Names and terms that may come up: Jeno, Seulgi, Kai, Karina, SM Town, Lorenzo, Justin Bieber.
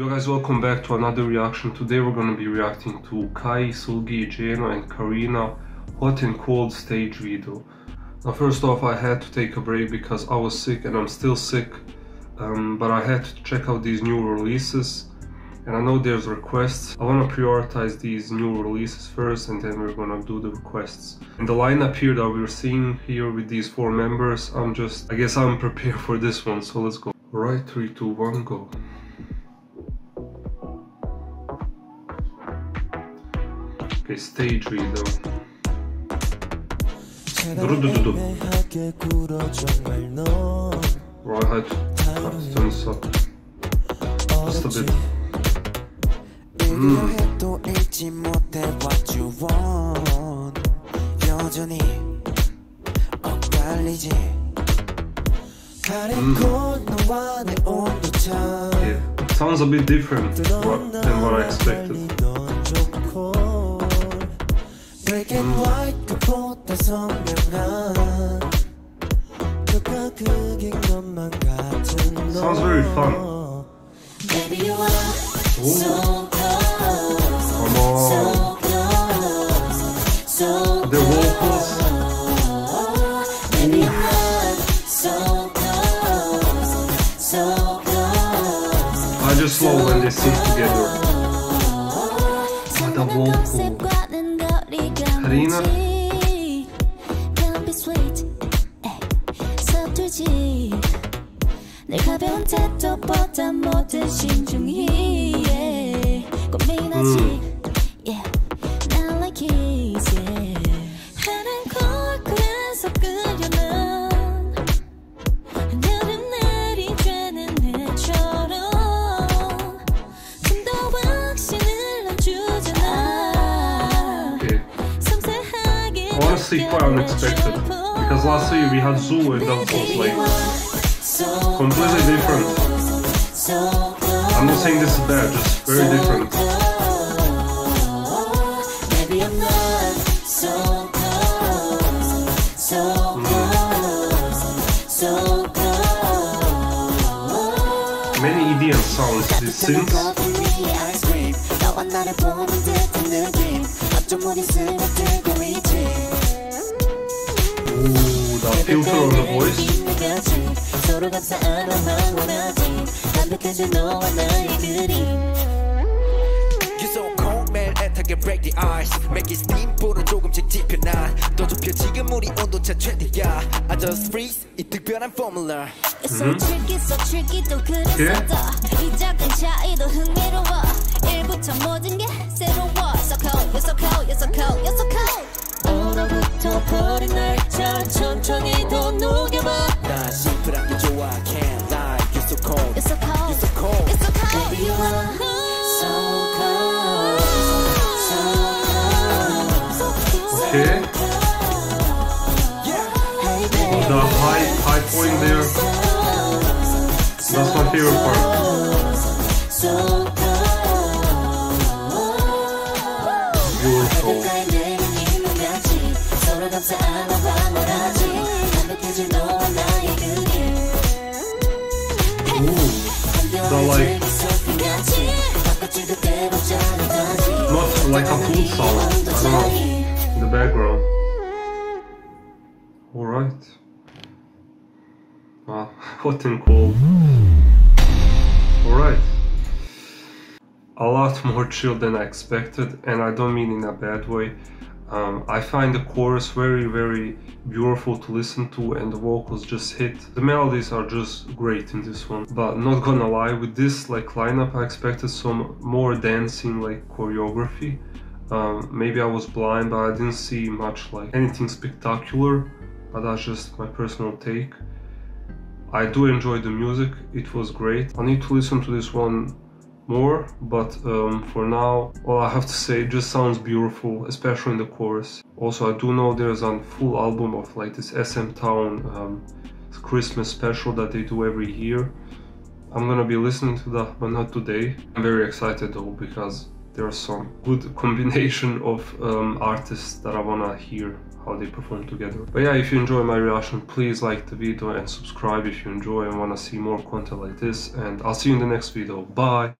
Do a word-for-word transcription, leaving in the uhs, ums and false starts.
Yo guys, welcome back to another reaction. Today we're gonna be reacting to Kai, Seulgi, Jeno and Karina hot and cold stage video. Now first off, I had to take a break because I was sick and I'm still sick, um, but I had to check out these new releases and I know there's requests. I want to prioritize these new releases first and then we're gonna do the requests. And the lineup here that we're seeing here with these four members, I'm just, I guess I'm prepared for this one, so let's go. Alright, three, two, one, go. Okay, stage reader. Right, I had to turn this up just a bit. Mm. Yeah, it sounds a bit different what, than what I expected. Mm. Sounds very fun. Oh. Come on. The vocals. Ooh. I just love when they sing together. What a vocal. Karina. Mm. Honestly, quite unexpected, because last year we had Zoo and that was like completely different. I'm not saying this is bad, just very different. Mm. Many E D M sounds, these synths. Ooh, that filter on the voice. You're so cold, you're so cold, you're so cold. 오늘부터 버린 날짜 천천히 더 녹여봐. 나 시프라게 좋아, I can't lie. You're so cold, you're so cold, you're so cold, you're so cold. Baby, you are so cold, so cold. Okay. Oh, the high, high point there. That's my favorite part. Not like, not like a food song, I don't know, in the background. Alright. Wow, hot and cold. Alright. A lot more chill than I expected, and I don't mean in a bad way. Um, I find the chorus very, very beautiful to listen to and the vocals just hit. The melodies are just great in this one, but not gonna lie, with this like lineup I expected some more dancing like choreography. Um, maybe I was blind, but I didn't see much like anything spectacular, but that's just my personal take. I do enjoy the music, it was great. I need to listen to this one more, but um, for now all I have to say, it just sounds beautiful, especially in the chorus. Also, I do know there's a full album of like this S M Town um, Christmas special that they do every year. I'm gonna be listening to that, but not today. I'm very excited though, because there are some good combination of um, artists that I wanna hear how they perform together. But yeah, if you enjoy my reaction, please like the video and subscribe if you enjoy and wanna see more content like this, and I'll see you in the next video. Bye!